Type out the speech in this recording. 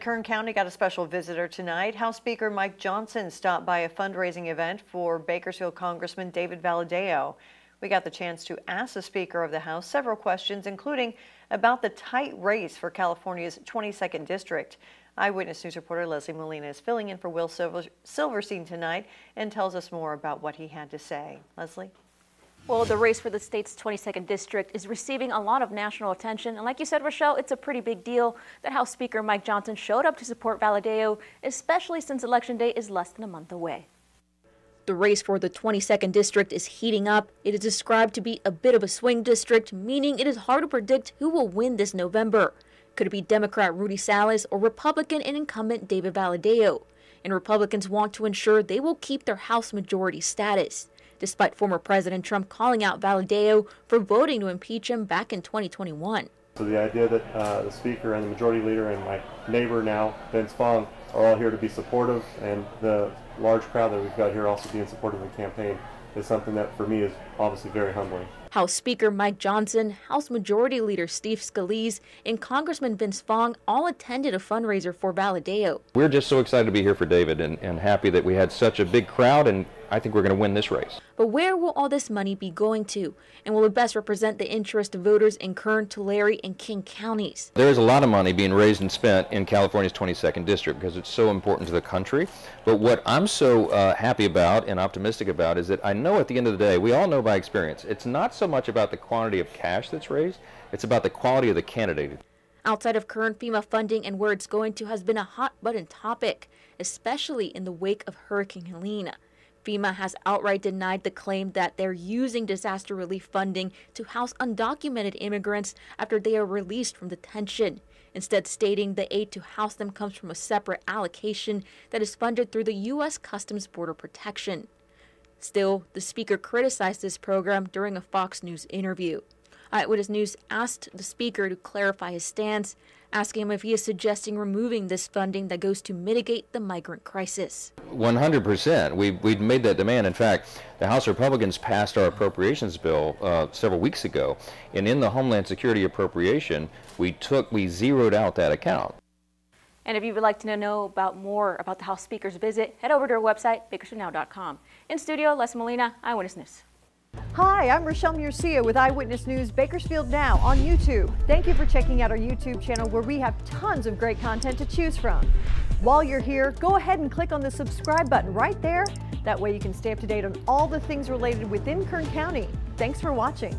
Kern County got a special visitor tonight. House Speaker Mike Johnson stopped by a fundraising event for Bakersfield Congressman David Valadao. We got the chance to ask the Speaker of the House several questions, including about the tight race for California's 22nd District. Eyewitness News reporter Leslie Molina is filling in for Will Silverstein tonight and tells us more about what he had to say. Leslie? Well, the race for the state's 22nd district is receiving a lot of national attention. And like you said, Rochelle, it's a pretty big deal that House Speaker Mike Johnson showed up to support Valadao, especially since Election Day is less than a month away. The race for the 22nd district is heating up. It is described to be a bit of a swing district, meaning it is hard to predict who will win this November. Could it be Democrat Rudy Salas or Republican and incumbent David Valadao? And Republicans want to ensure they will keep their House majority status, despite former President Trump calling out Valadao for voting to impeach him back in 2021. So the idea that the Speaker and the Majority Leader and my neighbor now, Vince Fong, are all here to be supportive, and the large crowd that we've got here also being supportive of the campaign, is something that for me is obviously very humbling. House Speaker Mike Johnson, House Majority Leader Steve Scalise, and Congressman Vince Fong all attended a fundraiser for Valadao. We're just so excited to be here for David and happy that we had such a big crowd, and I think we're going to win this race. But where will all this money be going to? And will it best represent the interest of voters in Kern, Tulare, and King counties? There is a lot of money being raised and spent in California's 22nd district because it's so important to the country. But what I'm so happy about and optimistic about is that I know at the end of the day, we all know by experience, it's not so much about the quantity of cash that's raised, it's about the quality of the candidate. Outside of current FEMA funding and where it's going to has been a hot-button topic, especially in the wake of Hurricane Helene. FEMA has outright denied the claim that they're using disaster relief funding to house undocumented immigrants after they are released from detention, instead stating the aid to house them comes from a separate allocation that is funded through the U.S. Customs Border Protection. Still, the Speaker criticized this program during a Fox News interview. Eyewitness News asked the Speaker to clarify his stance, asking him if he is suggesting removing this funding that goes to mitigate the migrant crisis. 100%. We've made that demand. In fact, the House Republicans passed our appropriations bill several weeks ago, and in the Homeland Security appropriation, we zeroed out that account. And if you would like to know about more about the House Speaker's visit, head over to our website, BakersfieldNow.com. In studio, Les Molina, Eyewitness News. Hi, I'm Rochelle Murcia with Eyewitness News Bakersfield Now on YouTube. Thank you for checking out our YouTube channel where we have tons of great content to choose from. While you're here, go ahead and click on the subscribe button right there. That way you can stay up to date on all the things related within Kern County. Thanks for watching.